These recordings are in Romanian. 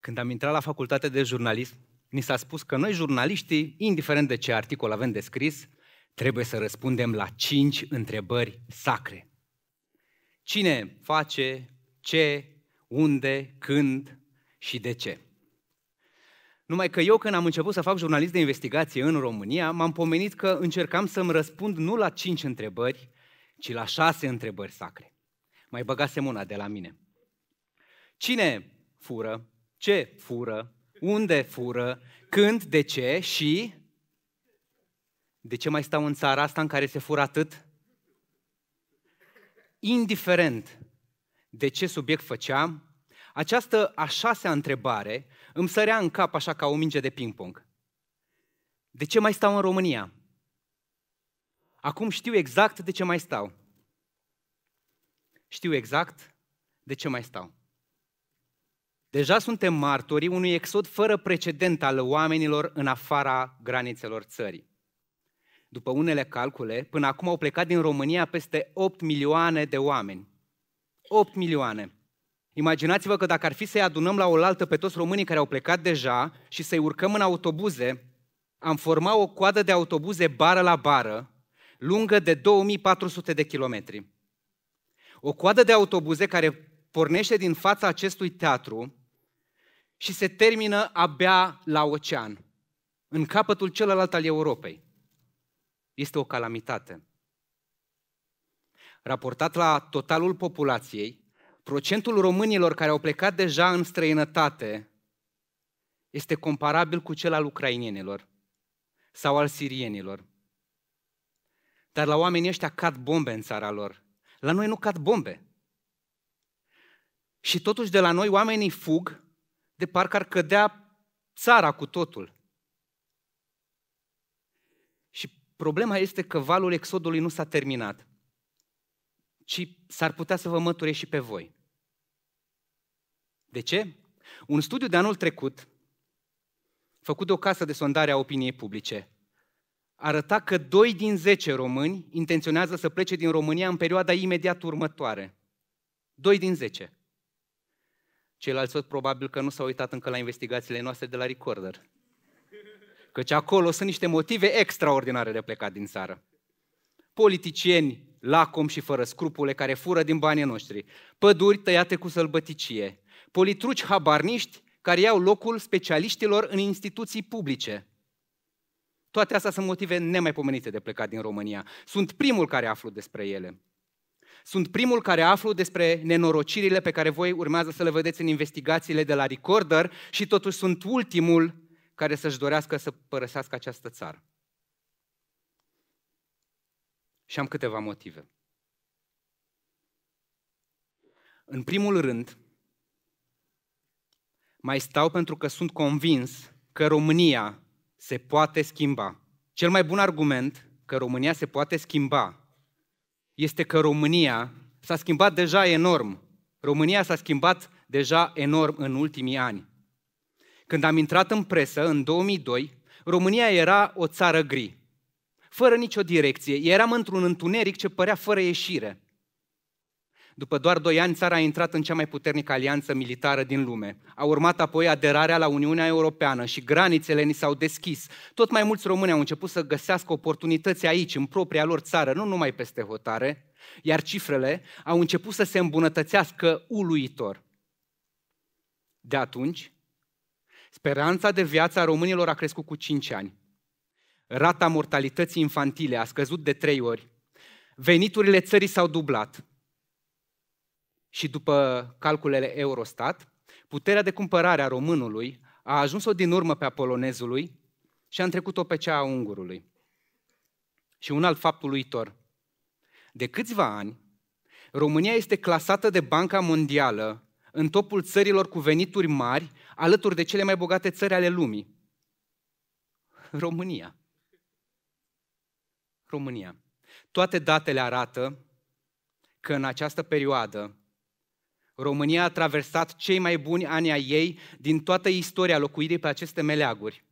Când am intrat la facultate de jurnalism, ni s-a spus că noi jurnaliștii, indiferent de ce articol avem de scris, trebuie să răspundem la 5 întrebări sacre. Cine face, ce, unde, când și de ce. Numai că eu, când am început să fac jurnalism de investigație în România, m-am pomenit că încercam să-mi răspund nu la 5 întrebări, ci la 6 întrebări sacre. Mai băgasem una de la mine. Cine fură, ce fură, unde fură, când, de ce și... De ce mai stau în țara asta în care se fură atât? Indiferent de ce subiect făceam, această a 6-a întrebare îmi sărea în cap așa ca o minge de ping-pong. De ce mai stau în România? Acum știu exact de ce mai stau. Știu exact de ce mai stau. Deja suntem martorii unui exod fără precedent al oamenilor în afara granițelor țării. După unele calcule, până acum au plecat din România peste 8 milioane de oameni. 8 milioane. Imaginați-vă că dacă ar fi să-i adunăm la oaltă pe toți românii care au plecat deja și să-i urcăm în autobuze, am format o coadă de autobuze bară la bară, lungă de 2400 de kilometri. O coadă de autobuze care pornește din fața acestui teatru și se termină abia la ocean, în capătul celălalt al Europei. Este o calamitate. Raportat la totalul populației, procentul românilor care au plecat deja în străinătate este comparabil cu cel al ucrainenilor sau al sirienilor. Dar la oamenii ăștia cad bombe în țara lor. La noi nu cad bombe. Și totuși de la noi oamenii fug de parcă ar cădea țara cu totul. Și problema este că valul exodului nu s-a terminat, ci s-ar putea să vă măture și pe voi. De ce? Un studiu de anul trecut, făcut de o casă de sondare a opiniei publice, arăta că 2 din 10 români intenționează să plece din România în perioada imediat următoare. 2 din 10. Ceilalți probabil că nu s-au uitat încă la investigațiile noastre de la Recorder. Căci acolo sunt niște motive extraordinare de plecat din țară. Politicieni lacomi și fără scrupule care fură din banii noștri, păduri tăiate cu sălbăticie, politruci habarniști care iau locul specialiștilor în instituții publice. Toate astea sunt motive nemaipomenite de plecat din România. Sunt primul care aflu despre ele. Sunt primul care aflu despre nenorocirile pe care voi urmează să le vedeți în investigațiile de la Recorder și totuși sunt ultimul care să-și dorească să părăsească această țară. Și am câteva motive. În primul rând, mai stau pentru că sunt convins că România se poate schimba. Cel mai bun argument că România se poate schimba este că România s-a schimbat deja enorm. România s-a schimbat deja enorm în ultimii ani. Când am intrat în presă, în 2002, România era o țară gri, fără nicio direcție. Eram într-un întuneric ce părea fără ieșire. După doar 2 ani, țara a intrat în cea mai puternică alianță militară din lume. A urmat apoi aderarea la Uniunea Europeană și granițele ni s-au deschis. Tot mai mulți români au început să găsească oportunități aici, în propria lor țară, nu numai peste hotare, iar cifrele au început să se îmbunătățească uluitor. De atunci, speranța de viață a românilor a crescut cu 5 ani. Rata mortalității infantile a scăzut de 3 ori. Veniturile țării s-au dublat. Și după calculele Eurostat, puterea de cumpărare a românului a ajuns-o din urmă pe a polonezului și a întrecut-o pe cea a ungurului. Și un alt fapt uluitor. De câțiva ani, România este clasată de Banca Mondială în topul țărilor cu venituri mari, alături de cele mai bogate țări ale lumii. România. Toate datele arată că în această perioadă România a traversat cei mai buni ani ai ei din toată istoria locuirii pe aceste meleaguri.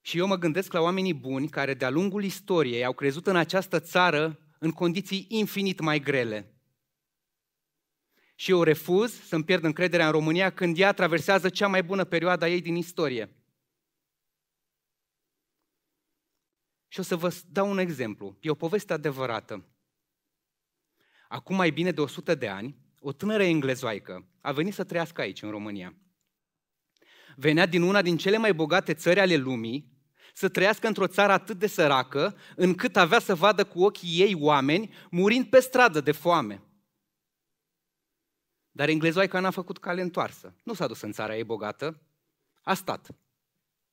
Și eu mă gândesc la oamenii buni care de-a lungul istoriei au crezut în această țară în condiții infinit mai grele. Și eu refuz să-mi pierd încrederea în România când ea traversează cea mai bună perioadă a ei din istorie. Și o să vă dau un exemplu. E o poveste adevărată. Acum mai bine de 100 de ani, o tânără englezoaică a venit să trăiască aici, în România. Venea din una din cele mai bogate țări ale lumii, să trăiască într-o țară atât de săracă, încât avea să vadă cu ochii ei oameni murind pe stradă de foame. Dar englezoaica n-a făcut cale întoarsă. Nu s-a dus în țara ei bogată. A stat.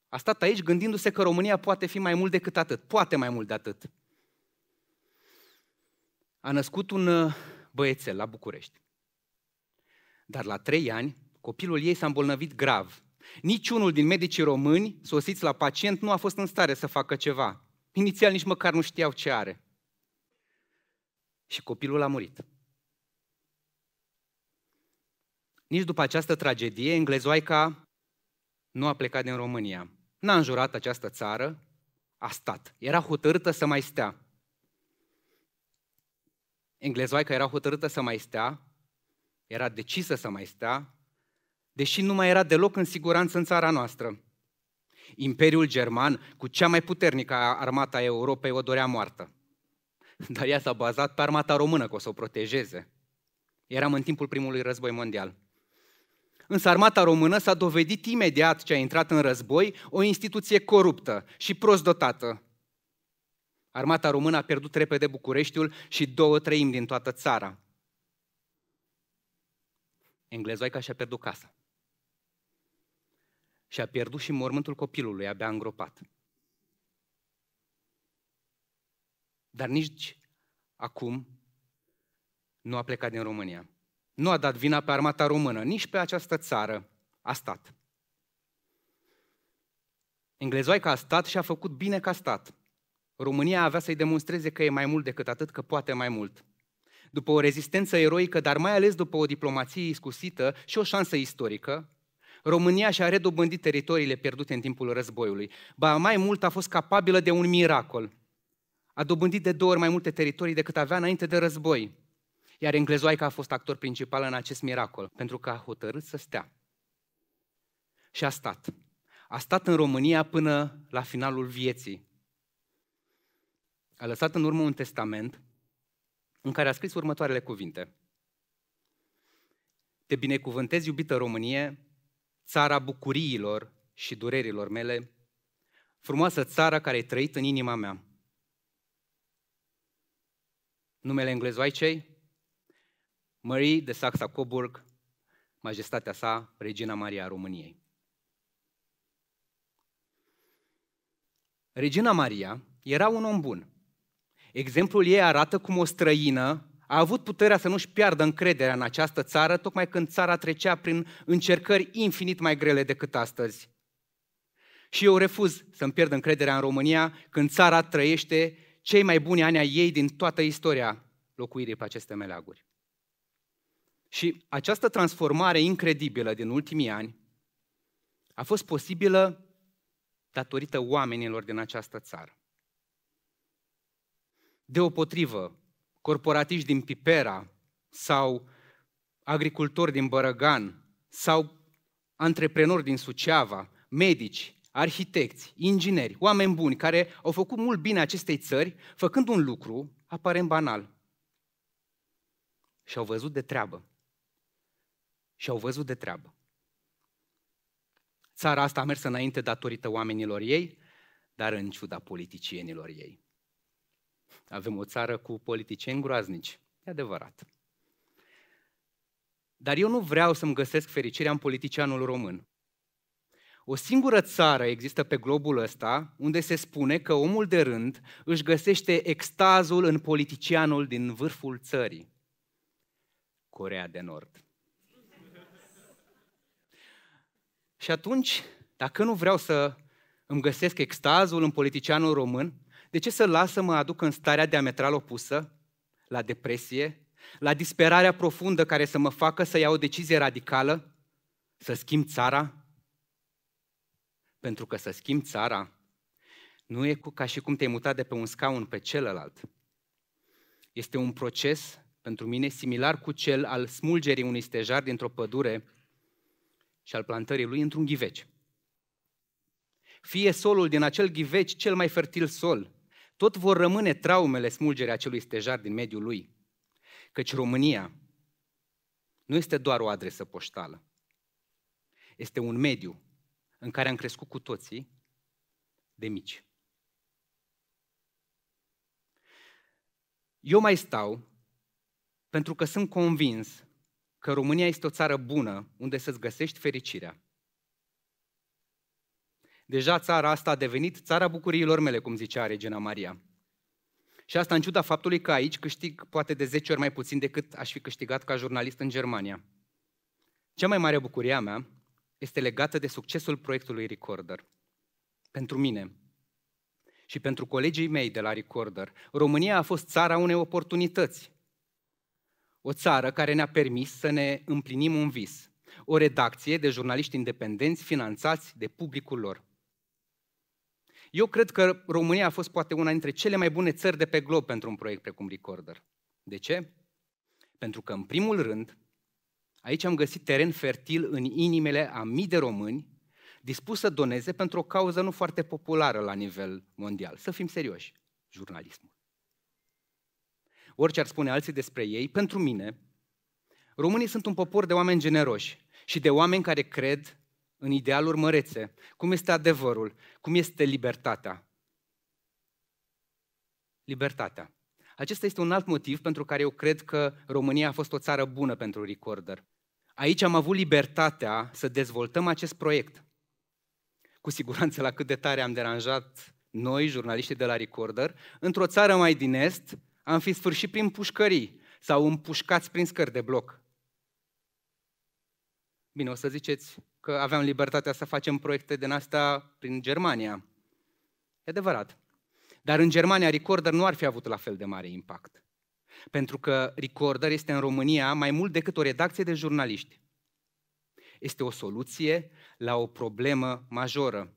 A stat aici gândindu-se că România poate fi mai mult decât atât. Poate mai mult de atât. A născut un băiețel la București. Dar la 3 ani, copilul ei s-a îmbolnăvit grav. Niciunul din medicii români, sosiți la pacient, nu a fost în stare să facă ceva. Inițial nici măcar nu știau ce are. Și copilul a murit. Nici după această tragedie, englezoaica nu a plecat din România. N-a înjurat această țară, a stat. Era hotărâtă să mai stea. Englezoaica era hotărâtă să mai stea, era decisă să mai stea, deși nu mai era deloc în siguranță în țara noastră. Imperiul German, cu cea mai puternică armată a Europei, o dorea moartă. Dar ea s-a bazat pe armata română că o să o protejeze. Eram în timpul primului război mondial. Însă armata română s-a dovedit imediat ce a intrat în război o instituție coruptă și prost dotată. Armata română a pierdut repede Bucureștiul și 2/3 din toată țara. Englezoaica și-a pierdut casa. Și-a pierdut și mormântul copilului, abia îngropat. Dar nici acum nu a plecat din România. Nu a dat vina pe armata română, nici pe această țară. A stat. Englezoaica a stat și a făcut bine că a stat. România avea să-i demonstreze că e mai mult decât atât, că poate mai mult. După o rezistență eroică, dar mai ales după o diplomație iscusită și o șansă istorică, România și-a redobândit teritoriile pierdute în timpul războiului. Ba mai mult, a fost capabilă de un miracol. A dobândit de 2 ori mai multe teritorii decât avea înainte de război. Iar englezoaica a fost actor principal în acest miracol, pentru că a hotărât să stea. Și a stat. A stat în România până la finalul vieții. A lăsat în urmă un testament în care a scris următoarele cuvinte. Te binecuvântez, iubită Românie, țara bucuriilor și durerilor mele, frumoasă țara care ai trăit în inima mea. Numele englezoaicei? Marie de Saxa-Coburg, Majestatea sa, Regina Maria a României. Regina Maria era un om bun. Exemplul ei arată cum o străină a avut puterea să nu-și piardă încrederea în această țară, tocmai când țara trecea prin încercări infinit mai grele decât astăzi. Și eu refuz să-mi pierd încrederea în România când țara trăiește cei mai buni ani ai ei din toată istoria locuirii pe aceste meleaguri. Și această transformare incredibilă din ultimii ani a fost posibilă datorită oamenilor din această țară. Deopotrivă, corporatiști din Pipera sau agricultori din Bărăgan sau antreprenori din Suceava, medici, arhitecți, ingineri, oameni buni care au făcut mult bine acestei țări, făcând un lucru aparent banal. Și-au văzut de treabă. Și-au văzut de treabă. Țara asta a mers înainte datorită oamenilor ei, dar în ciuda politicienilor ei. Avem o țară cu politicieni groaznici, e adevărat. Dar eu nu vreau să-mi găsesc fericirea în politicianul român. O singură țară există pe globul ăsta unde se spune că omul de rând își găsește extazul în politicianul din vârful țării. Coreea de Nord. Și atunci, dacă nu vreau să îmi găsesc extazul în politicianul român, de ce să las să mă aduc în starea diametral opusă, la depresie, la disperarea profundă care să mă facă să iau o decizie radicală, să schimb țara? Pentru că să schimb țara nu e ca și cum te-ai mutat de pe un scaun pe celălalt. Este un proces pentru mine similar cu cel al smulgerii unui stejar dintr-o pădure și al plantării lui într-un ghiveci. Fie solul din acel ghiveci cel mai fertil sol, tot vor rămâne traumele smulgerii acelui stejar din mediul lui. Căci România nu este doar o adresă poștală. Este un mediu în care am crescut cu toții de mici. Eu mai stau pentru că sunt convins că România este o țară bună unde să-ți găsești fericirea. Deja țara asta a devenit țara bucuriilor mele, cum zicea Regina Maria. Și asta în ciuda faptului că aici câștig poate de 10 ori mai puțin decât aș fi câștigat ca jurnalist în Germania. Cea mai mare bucurie a mea este legată de succesul proiectului Recorder. Pentru mine și pentru colegii mei de la Recorder, România a fost țara unei oportunități. O țară care ne-a permis să ne împlinim un vis. O redacție de jurnaliști independenți finanțați de publicul lor. Eu cred că România a fost poate una dintre cele mai bune țări de pe glob pentru un proiect precum Recorder. De ce? Pentru că, în primul rând, aici am găsit teren fertil în inimile a mii de români dispuși să doneze pentru o cauză nu foarte populară la nivel mondial. Să fim serioși, jurnalismul. Orice ar spune alții despre ei, pentru mine, românii sunt un popor de oameni generoși și de oameni care cred în idealuri mărețe, cum este adevărul, cum este libertatea. Libertatea. Acesta este un alt motiv pentru care eu cred că România a fost o țară bună pentru Recorder. Aici am avut libertatea să dezvoltăm acest proiect. Cu siguranță la cât de tare am deranjat noi, jurnaliștii de la Recorder, într-o țară mai din est, am fi sfârșit prin pușcării sau împușcați prin scări de bloc. Bine, o să ziceți că aveam libertatea să facem proiecte din asta prin Germania. E adevărat. Dar în Germania Recorder nu ar fi avut la fel de mare impact. Pentru că Recorder este în România mai mult decât o redacție de jurnaliști. Este o soluție la o problemă majoră.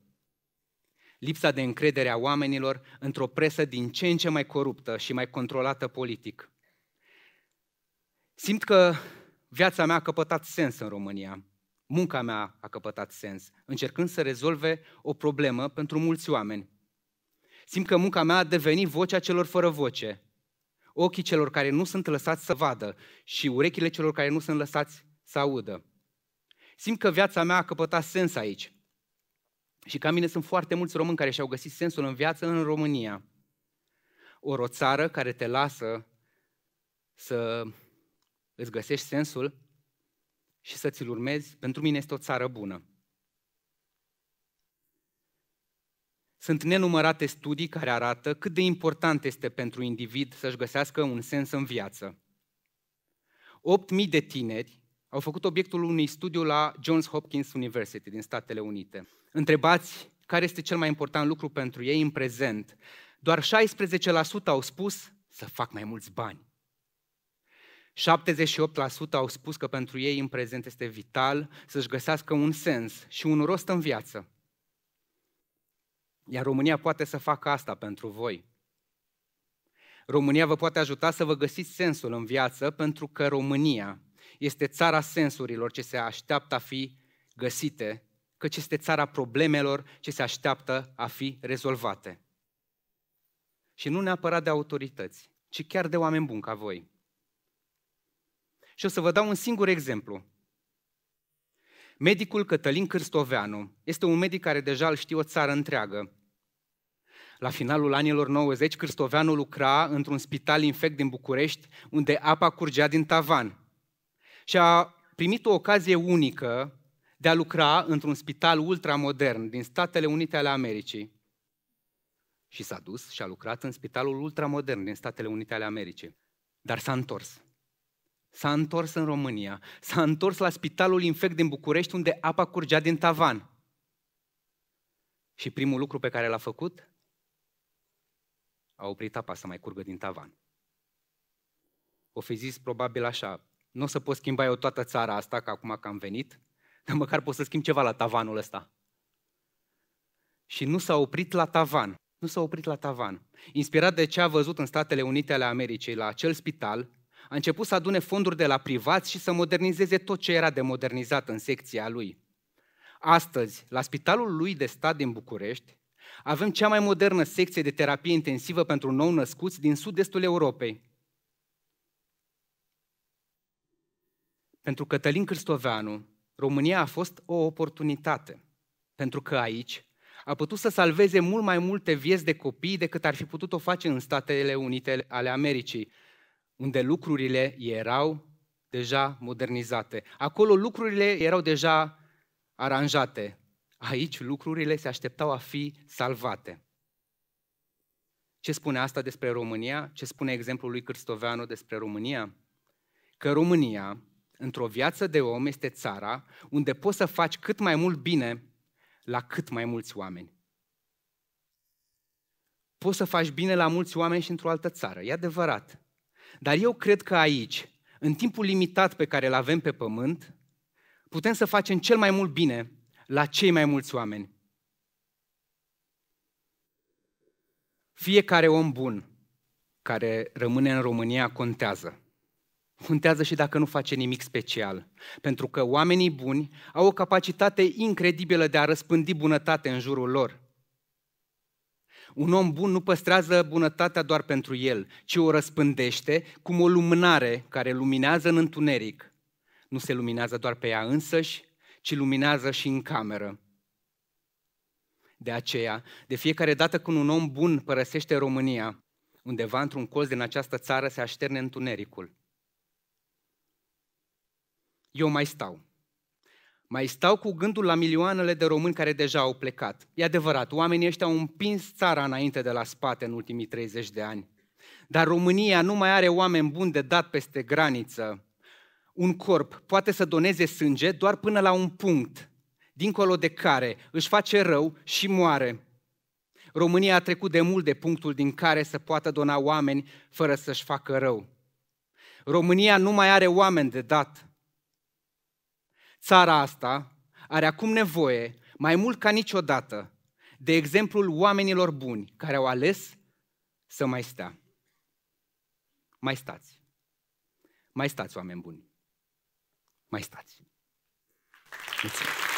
Lipsa de încredere a oamenilor într-o presă din ce în ce mai coruptă și mai controlată politic. Simt că viața mea a căpătat sens în România. Munca mea a căpătat sens, încercând să rezolve o problemă pentru mulți oameni. Simt că munca mea a devenit vocea celor fără voce, ochii celor care nu sunt lăsați să vadă și urechile celor care nu sunt lăsați să audă. Simt că viața mea a căpătat sens aici. Și ca mine sunt foarte mulți români care și-au găsit sensul în viață în România. Ori o țară care te lasă să îți găsești sensul și să ți-l urmezi, pentru mine este o țară bună. Sunt nenumărate studii care arată cât de important este pentru individ să-și găsească un sens în viață. 8.000 de tineri au făcut obiectul unui studiu la Johns Hopkins University din Statele Unite. Întrebați care este cel mai important lucru pentru ei în prezent. Doar 16% au spus să fac mai mulți bani. 78% au spus că pentru ei în prezent este vital să-și găsească un sens și un rost în viață. Iar România poate să facă asta pentru voi. România vă poate ajuta să vă găsiți sensul în viață, pentru că România este țara sensurilor ce se așteaptă a fi găsite, căci este țara problemelor ce se așteaptă a fi rezolvate. Și nu neapărat de autorități, ci chiar de oameni buni ca voi. Și o să vă dau un singur exemplu. Medicul Cătălin Cârstoveanu este un medic care deja îl știe o țară întreagă. La finalul anilor 90, Cârstoveanu lucra într-un spital infect din București, unde apa curgea din tavan. Și a primit o ocazie unică de a lucra într-un spital ultramodern din Statele Unite ale Americii. Și s-a dus și a lucrat în spitalul ultramodern din Statele Unite ale Americii. Dar s-a întors. S-a întors în România, s-a întors la spitalul infect din București, unde apa curgea din tavan. Și primul lucru pe care l-a făcut? A oprit apa să mai curgă din tavan. O fi zis probabil așa, nu o să pot schimba eu toată țara asta, că acum că am venit, dar măcar pot să schimb ceva la tavanul ăsta. Și nu s-a oprit la tavan, nu s-a oprit la tavan. Inspirat de ce a văzut în Statele Unite ale Americii, la acel spital, a început să adune fonduri de la privați și să modernizeze tot ce era de modernizat în secția lui. Astăzi, la Spitalul lui de Stat din București, avem cea mai modernă secție de terapie intensivă pentru nou-născuți din sud-estul Europei. Pentru Cătălin Cristoveanu, România a fost o oportunitate, pentru că aici a putut să salveze mult mai multe vieți de copii decât ar fi putut-o face în Statele Unite ale Americii, unde lucrurile erau deja modernizate. Acolo lucrurile erau deja aranjate. Aici lucrurile se așteptau a fi salvate. Ce spune asta despre România? Ce spune exemplul lui Cristoveanu despre România? Că România, într-o viață de om, este țara unde poți să faci cât mai mult bine la cât mai mulți oameni. Poți să faci bine la mulți oameni și într-o altă țară, e adevărat. Dar eu cred că aici, în timpul limitat pe care îl avem pe pământ, putem să facem cel mai mult bine la cei mai mulți oameni. Fiecare om bun care rămâne în România contează. Contează și dacă nu face nimic special, pentru că oamenii buni au o capacitate incredibilă de a răspândi bunătate în jurul lor. Un om bun nu păstrează bunătatea doar pentru el, ci o răspândește cum o lumânare care luminează în întuneric. Nu se luminează doar pe ea însăși, ci luminează și în cameră. De aceea, de fiecare dată când un om bun părăsește România, undeva într-un colț din această țară se așterne întunericul. Eu mai stau. Mai stau cu gândul la milioanele de români care deja au plecat. E adevărat, oamenii ăștia au împins țara înainte de la spate în ultimii 30 de ani. Dar România nu mai are oameni buni de dat peste graniță. Un corp poate să doneze sânge doar până la un punct, dincolo de care își face rău și moare. România a trecut de mult de punctul din care să poată dona oameni fără să-și facă rău. România nu mai are oameni de dat. Țara asta are acum nevoie, mai mult ca niciodată, de exemplul oamenilor buni care au ales să mai stea. Mai stați. Mai stați, oameni buni. Mai stați. Mulțumesc.